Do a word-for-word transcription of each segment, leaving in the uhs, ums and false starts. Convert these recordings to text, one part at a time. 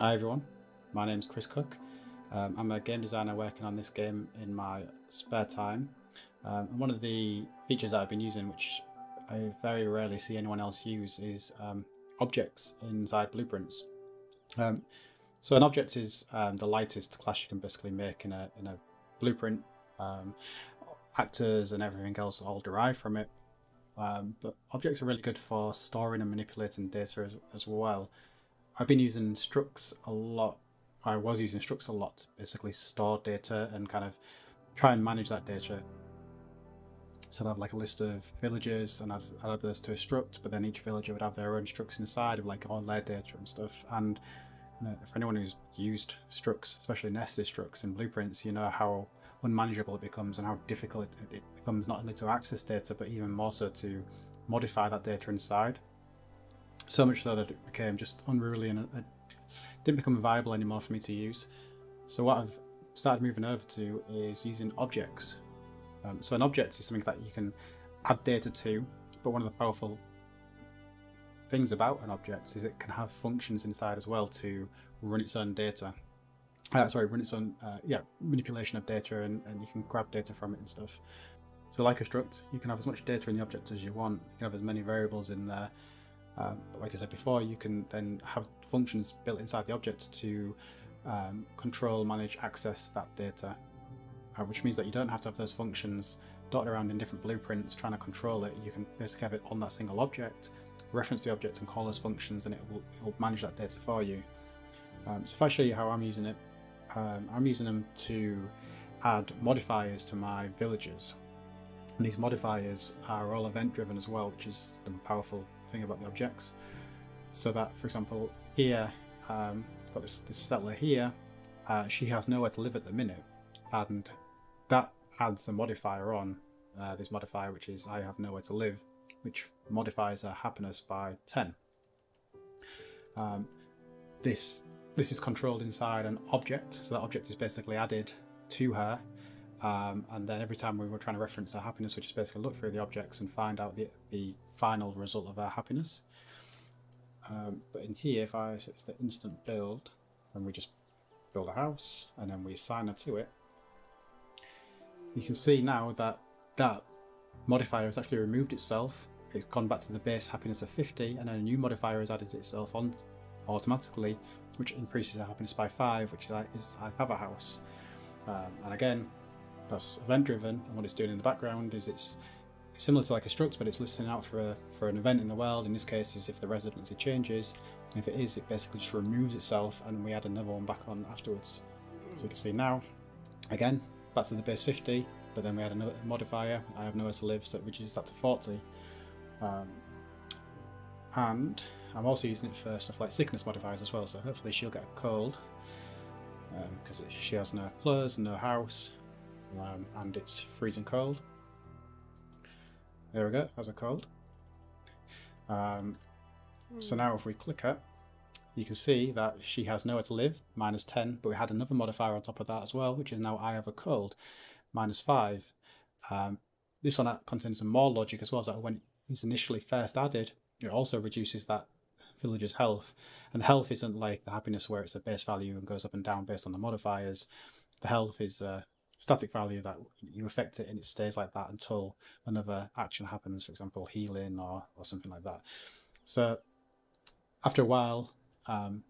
Hi everyone, my name's Chris Cook. Um, I'm a game designer working on this game in my spare time. Um, and one of the features that I've been using, which I very rarely see anyone else use, is um, objects inside blueprints. Um, so an object is um, the lightest class you can basically make in a, in a blueprint. Um, actors and everything else all derive from it. Um, but objects are really good for storing and manipulating data as, as well. I've been using Structs a lot. I was using Structs a lot to basically store data and kind of try and manage that data. So I'd have like a list of villagers and I'd, I'd add those to a Struct, but then each villager would have their own Structs inside of like all their data and stuff. And you know, for anyone who's used Structs, especially nested Structs in blueprints, you know how unmanageable it becomes and how difficult it becomes not only to access data, but even more so to modify that data inside. So much so that it became just unruly and it didn't become viable anymore for me to use. So what I've started moving over to is using objects. Um, so an object is something that you can add data to, but one of the powerful things about an object is it can have functions inside as well to run its own data. Uh, sorry, run its own uh, yeah, manipulation of data, and, and you can grab data from it and stuff. So like a struct, you can have as much data in the object as you want. You can have as many variables in there. Uh, but like I said before, you can then have functions built inside the object to um, control, manage, access that data, uh, which means that you don't have to have those functions dotted around in different blueprints trying to control it. You can basically have it on that single object, reference the object and call those functions, and it will, it will manage that data for you. Um, so if I show you how I'm using it, um, I'm using them to add modifiers to my villagers. And these modifiers are all event driven as well, which is the powerful thing about the objects. So that, for example, here um, got this, this settler here, uh, she has nowhere to live at the minute, and that adds a modifier on uh, this modifier, which is I have nowhere to live, which modifies her happiness by ten. Um, this this is controlled inside an object, so that object is basically added to her, um, and then every time we were trying to reference her happiness, we just basically look through the objects and find out the the final result of our happiness. Um, but in here, if I so it's the instant build, and we just build a house and then we assign her to it, you can see now that that modifier has actually removed itself. It's gone back to the base happiness of fifty, and then a new modifier has added itself on automatically, which increases our happiness by five, which is I have a house. Um, and again, that's event driven, and what it's doing in the background is it's similar to like a struct, but it's listening out for a, for an event in the world. In this case, is if the residency changes. And if it is, it basically just removes itself, and we add another one back on afterwards. So you can see now, again, back to the base fifty, but then we add another modifier. I have nowhere to live, so it reduces that to forty. Um, and I'm also using it for stuff like sickness modifiers as well. So hopefully she'll get a cold, because um, she has no clothes, no house, um, and it's freezing cold. There we go, that's a cold. Um, so now if we click her, you can see that she has nowhere to live, minus ten, but we had another modifier on top of that as well, which is now I have a cold, minus five. Um, this one contains some more logic as well, so when it's initially first added, it also reduces that villager's health. And the health isn't like the happiness where it's a base value and goes up and down based on the modifiers. The health is a static value that you affect it and it stays like that until another action happens, for example healing or, or something like that. So after a while, um,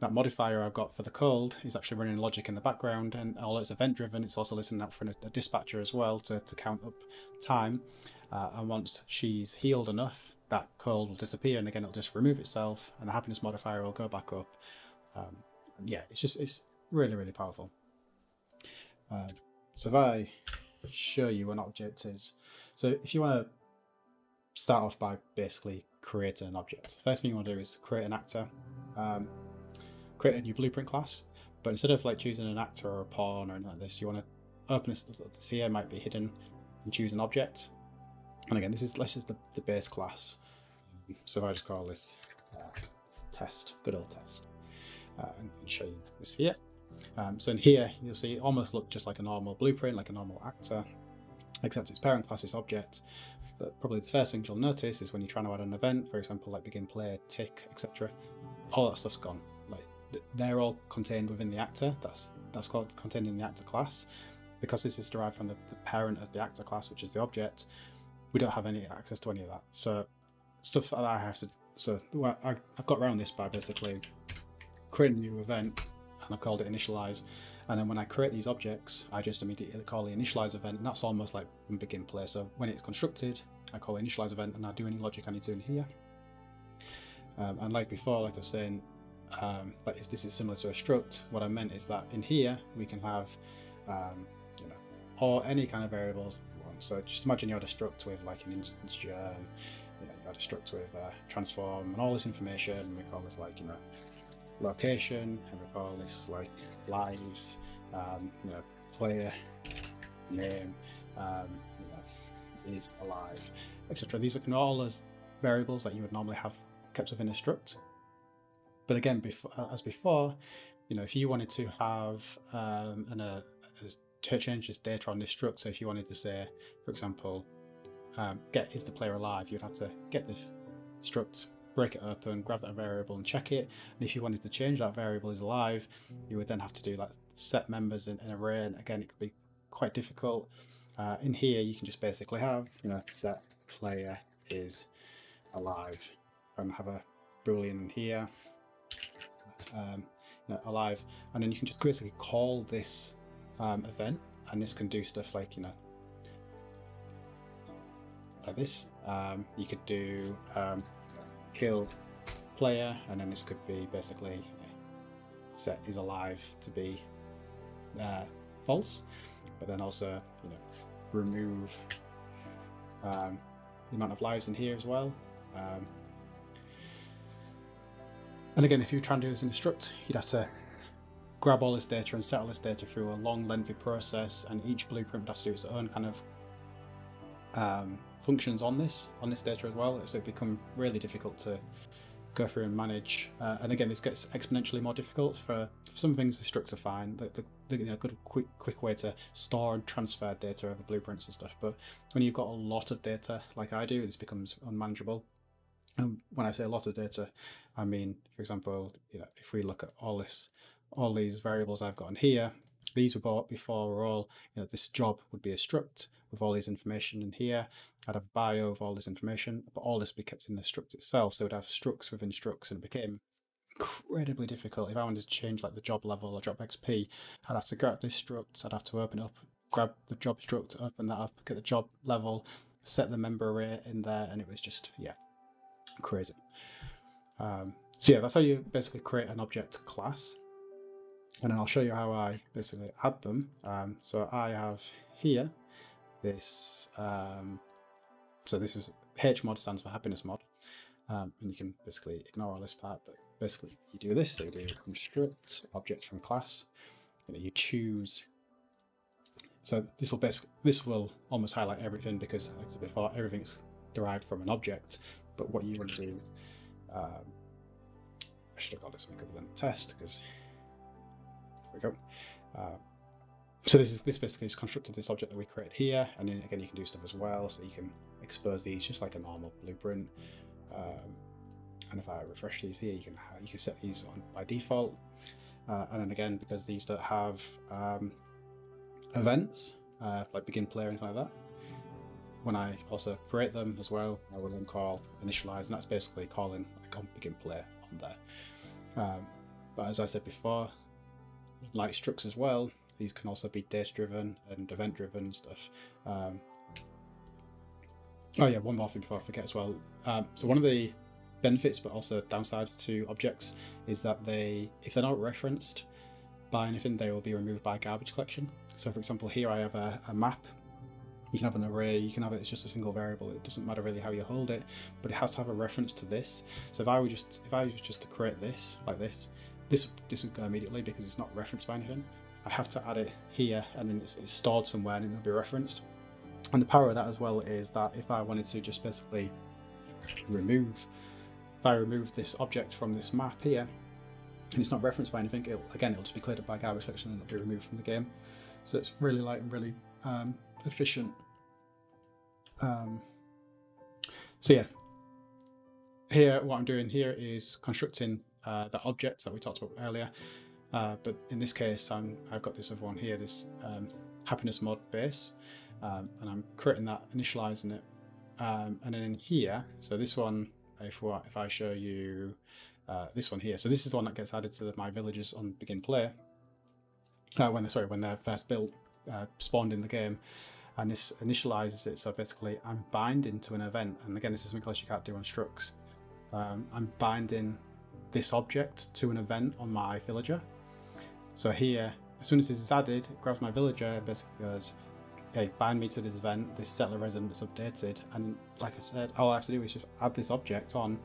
that modifier I've got for the cold is actually running logic in the background, and although it's event driven, it's also listening out for a dispatcher as well to, to count up time, uh, and once she's healed enough, that cold will disappear, and again it'll just remove itself and the happiness modifier will go back up. Um, yeah, it's just it's really really powerful. Uh, so if I show you what an object is, so if you want to start off by basically creating an object, the first thing you want to do is create an actor, um, create a new blueprint class, but instead of like choosing an actor or a pawn or anything like this, you want to open this, this here might be hidden, and choose an object. And again, this is, this is the, the base class, so if I just call this uh, test, good old test, uh, and, and show you this here. Um, so in here, you'll see it almost look just like a normal blueprint, like a normal actor, except its parent class is object. But probably the first thing you'll notice is when you're trying to add an event, for example, like begin player, tick, et cetera, all that stuff's gone. Like they're all contained within the actor. That's that's called contained in the actor class. Because this is derived from the, the parent of the actor class, which is the object, we don't have any access to any of that. So stuff that I have to, so well, I, I've got around this by basically creating a new event, and I've called it initialize. And then when I create these objects, I just immediately call the initialize event, and that's almost like begin play. So when it's constructed, I call the initialize event, and I do any logic I need to in here. Um, and like before, like I was saying, um, like this is similar to a struct. What I meant is that in here we can have, um, you know, or any kind of variables that you want. So just imagine you had a struct with like an instance, um, you know, you had a struct with uh, transform and all this information. And we call this like, you know, location, and we call this like lives, um, you know, player name, um, you know, is alive, et cetera. These are all as variables that you would normally have kept within a struct. But again, before, as before, you know, if you wanted to have um, an, a, to change this data on this struct, so if you wanted to say, for example, um, get is the player alive, you'd have to get the struct, break it open, grab that variable and check it. And if you wanted to change that variable is alive, you would then have to do like set members in an array, and again it could be quite difficult. Uh, in here you can just basically have, you know, set player is alive, and have a boolean in here, um, you know, alive, and then you can just basically call this um, event, and this can do stuff like, you know, like this. Um, you could do um, kill player, and then this could be basically, you know, set is alive to be uh, false, but then also, you know, remove um, the amount of lives in here as well. Um, and again, if you try and do this in a struct, you'd have to grab all this data and set all this data through a long, lengthy process, and each blueprint would have to do its own kind of um, functions on this on this data as well, so it become really difficult to go through and manage. Uh, and again, this gets exponentially more difficult. For, for some things, the structs are fine. The, the, the, you know, good quick quick way to store and transfer data over blueprints and stuff. But when you've got a lot of data, like I do, this becomes unmanageable. And when I say a lot of data, I mean, for example, you know, if we look at all this, all these variables I've got in here. These were bought before were all, you know, this job would be a struct with all this information in here. I'd have bio of all this information, but all this would be kept in the struct itself. So it would have structs within structs, and it became incredibly difficult. If I wanted to change like the job level or job X P, I'd have to grab this struct, I'd have to open up, grab the job struct, open that up, get the job level, set the member array in there, and it was just, yeah, crazy. Um, so yeah, that's how you basically create an object class. And then I'll show you how I basically add them. Um, so I have here this, um, so this is H mod, stands for happiness mod. Um, and you can basically ignore all this part, but basically you do this. So you do construct objects from class, and you choose. So this will basically, this will almost highlight everything, because like I said before, everything's derived from an object, but what you want to do, um, I should have called this one other than test, because we go. Uh, so this is this basically is constructed this object that we created here, and then again you can do stuff as well, so you can expose these just like a normal blueprint. Um, and if I refresh these here, you can you can set these on by default. Uh, and then again, because these don't have um, events uh, like begin play or anything like that, when I also create them as well, I will then call initialize, and that's basically calling like on begin play on there. Um, but as I said before, like structs as well, these can also be data driven and event driven stuff. Um, oh yeah, one more thing before I forget as well. Um, so one of the benefits but also downsides to objects is that they, if they're not referenced by anything, they will be removed by garbage collection. So for example, here I have a, a map. You can have an array, you can have it as just a single variable, it doesn't matter really how you hold it, but it has to have a reference to this. So if I were just if I was just to create this like this, This doesn't go immediately because it's not referenced by anything. I have to add it here, and then it's, it's stored somewhere, and it'll be referenced. And the power of that as well is that if I wanted to just basically remove, if I remove this object from this map here, and it's not referenced by anything, it'll, again, it'll just be cleared up by garbage collection, and it'll be removed from the game. So it's really light and really um, efficient. Um, so yeah, here what I'm doing here is constructing uh, that object that we talked about earlier. Uh, but in this case, I'm, I've got this other one here, this um, happiness mod base, um, and I'm creating that, initializing it. Um, and then in here, so this one, if, we, if I show you uh, this one here, so this is the one that gets added to the, my villagers on begin play. Uh, when they're, sorry, when they're first built, uh, spawned in the game, and this initializes it. So basically, I'm binding to an event, and again, this is something else you can't do on Structs. Um, I'm binding this object to an event on my villager. So here, as soon as this is added, it grabs my villager, it basically goes, hey, bind me to this event, this settler resident is updated, and like I said, all I have to do is just add this object on,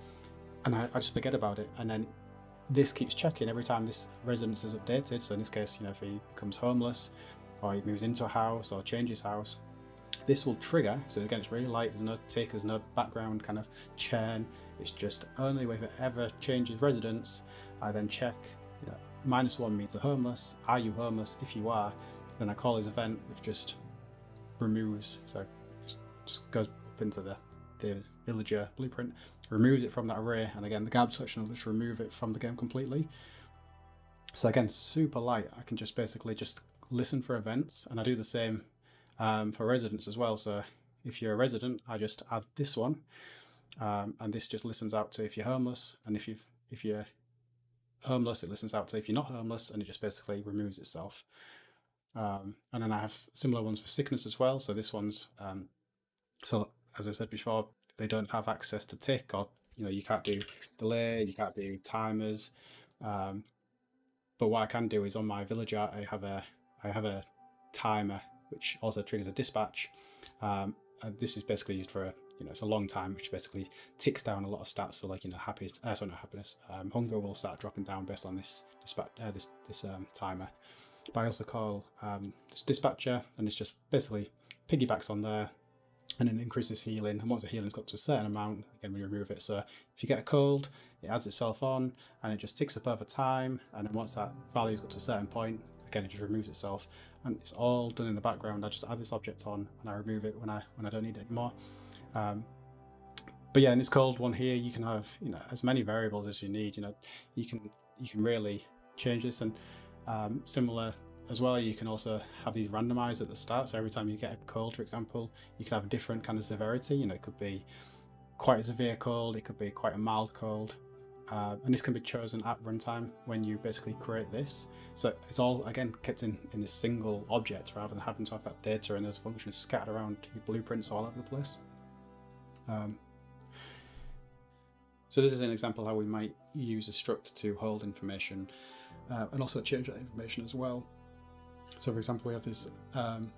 and I, I just forget about it, and then this keeps checking every time this residence is updated. So in this case, you know, if he becomes homeless, or he moves into a house, or changes house, this will trigger. So again, it's really light, there's no tick, there's no background kind of churn, it's just only if it ever changes residence, I then check, you know, minus one means they're homeless, are you homeless? If you are, then I call his event, which just removes, so just goes into the, the villager blueprint, removes it from that array, and again, the garbage collection will just remove it from the game completely. So again, super light, I can just basically just listen for events, and I do the same um, for residents as well. So if you're a resident, I just add this one, um, and this just listens out to if you're homeless, and if, you've, if you're homeless, it listens out to if you're not homeless, and it just basically removes itself. Um, and then I have similar ones for sickness as well. So this one's, um, so as I said before, they don't have access to tick, or, you know, you can't do delay, you can't do timers. Um, but what I can do is on my villager, I have a, I have a timer, which also triggers a dispatch. Um, and this is basically used for, a, you know, it's a long time, which basically ticks down a lot of stats. So like, you know, happy, uh, sorry, not happiness, um, hunger will start dropping down based on this dispatch, uh, this, this um, timer. But I also call um, this dispatcher, and it's just basically piggybacks on there, and then increases healing. And once the healing's got to a certain amount, again, we remove it. So if you get a cold, it adds itself on, and it just ticks up over time. And then once that value's got to a certain point, again, it just removes itself. And it's all done in the background. I just add this object on, and I remove it when I when I don't need it anymore. Um, but yeah, in this cold one here, you can have, you know, as many variables as you need. You know, you can you can really change this. And Um, similar as well, you can also have these randomized at the start, so every time you get a cold, for example, you can have a different kind of severity. You know, it could be quite a severe cold, it could be quite a mild cold, uh, and this can be chosen at runtime when you basically create this. So it's all, again, kept in, in this single object rather than having to have that data and those functions scattered around your blueprints all over the place. Um, so this is an example how we might use a struct to hold information, Uh, and also change that information as well. So for example, we have this um,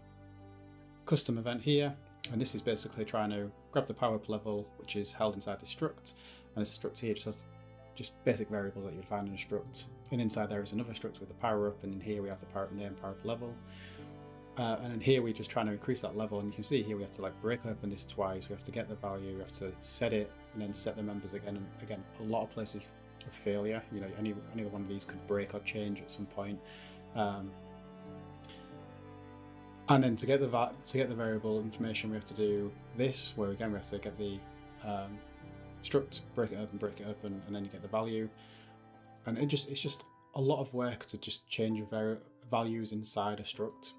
custom event here, and this is basically trying to grab the power up level, which is held inside the struct, and this struct here just has just basic variables that you'd find in a struct, and inside there is another struct with the power up, and in here we have the power up name, power up level, uh, and in here we're just trying to increase that level, and you can see here we have to like break open this twice, we have to get the value, we have to set it, and then set the members again, and again, a lot of places of failure, you know, any any one of these could break or change at some point, um, and then to get the va to get the variable information, we have to do this, where again we have to get the um, struct, break it open, break it open, and then you get the value, and it just it's just a lot of work to just change your values inside a struct,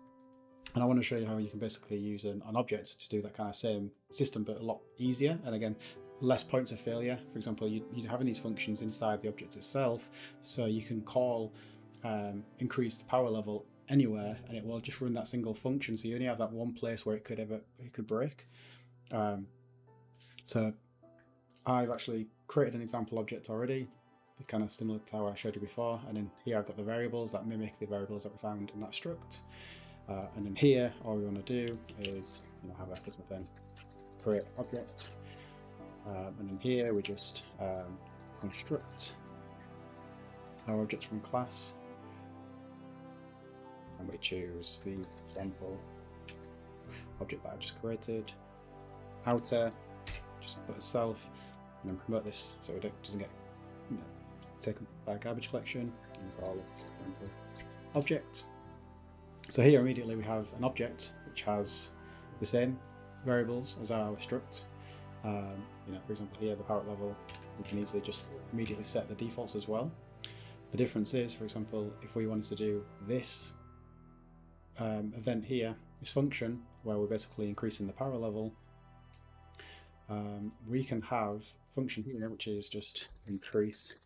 and I want to show you how you can basically use an, an object to do that kind of same system, but a lot easier, and again, less points of failure. For example, you, you're having these functions inside the object itself, so you can call um, increase the power level anywhere, and it will just run that single function. So you only have that one place where it could ever it could break. Um, so I've actually created an example object already, kind of similar to how I showed you before, and then here I've got the variables that mimic the variables that we found in that struct. Uh, and then here, all we want to do is, you know, have a Kismet then create object. Um, and in here we just um, construct our objects from class, and we choose the example object that I just created, outer, just put itself, and then promote this so it doesn't get, you know, taken by garbage collection, and call it example object. So here immediately we have an object which has the same variables as our struct. Um, you know, for example, here the power level, we can easily just immediately set the defaults as well. The difference is, for example, if we wanted to do this um, event here, this function, where we're basically increasing the power level, um, we can have a function here which is just increase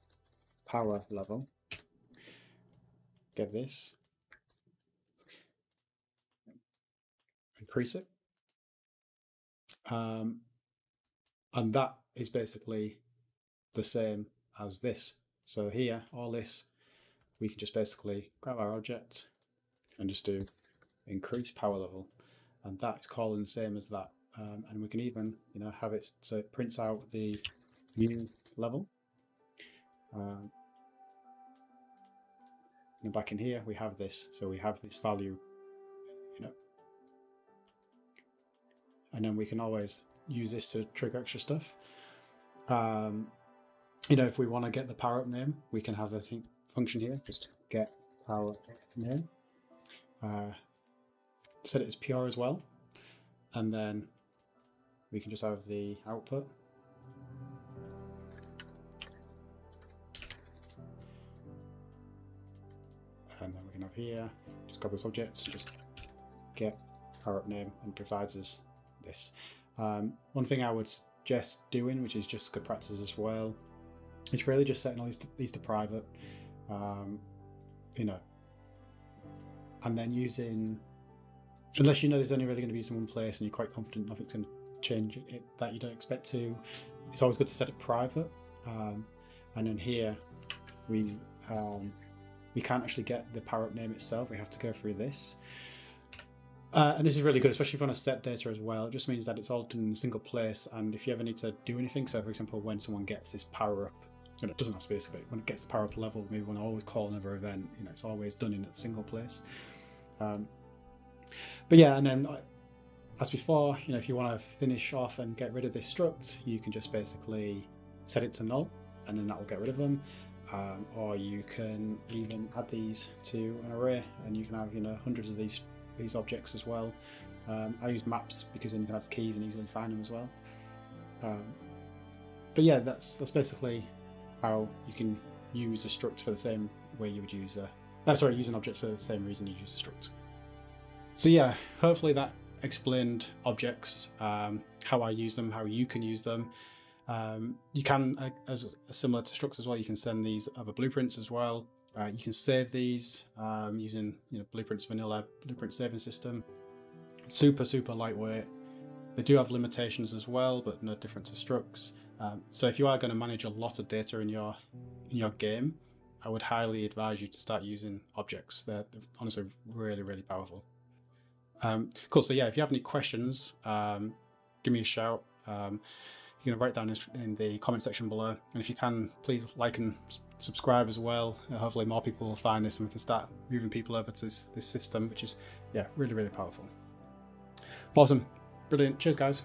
power level. Get this, increase it, um, and that is basically the same as this. So here, all this, we can just basically grab our object and just do increase power level, and that's calling the same as that. Um, and we can even, you know, have it so it prints out the new level. Um, and back in here, we have this, so we have this value, you know, and then we can always use this to trigger extra stuff. Um, You know, if we want to get the power up name, we can have a th function here, just get power up name. Uh, set it as P R as well, and then we can just have the output. And then we can have here, just grab this object, and just get power up name, and provides us this. Um, one thing I would suggest doing, which is just good practice as well, it's really just setting all these to, these to private, um, you know, and then using, unless you know there's only really going to be used in one place and you're quite confident nothing's going to change it that you don't expect to, it's always good to set it private. Um, and then here, we um, we can't actually get the power up name itself, we have to go through this. Uh, and this is really good, especially if you want to set data as well. It just means that it's all done in a single place, and if you ever need to do anything, so for example, when someone gets this power up, and it doesn't have to be this, but when it gets the power up level, maybe we want to always call another event, you know, it's always done in a single place. Um, but yeah, and then as before, you know, if you want to finish off and get rid of this struct, you can just basically set it to null, and then that will get rid of them. Um, or you can even add these to an array, and you can have, you know, hundreds of these these objects as well. Um, I use maps because then you can have the keys and easily find them as well. Um, but yeah, that's that's basically how you can use a struct for the same way you would use a, uh, sorry, use an object for the same reason you use a struct. So yeah, hopefully that explained objects, um, how I use them, how you can use them. Um, you can, uh, as uh, similar to structs as well, you can send these other blueprints as well. Uh, you can save these um, using, you know, Blueprint's vanilla Blueprint saving system. Super, super lightweight. They do have limitations as well, but no different to structs. Um, so if you are going to manage a lot of data in your in your game, I would highly advise you to start using objects. They're, they're honestly really, really powerful. Um, cool. So yeah, if you have any questions, um, give me a shout. Um, you can write down in the comment section below, and if you can, please like and subscribe as well. Hopefully more people will find this and we can start moving people over to this, this system, which is, yeah, really, really powerful. Awesome. Brilliant. Cheers, guys.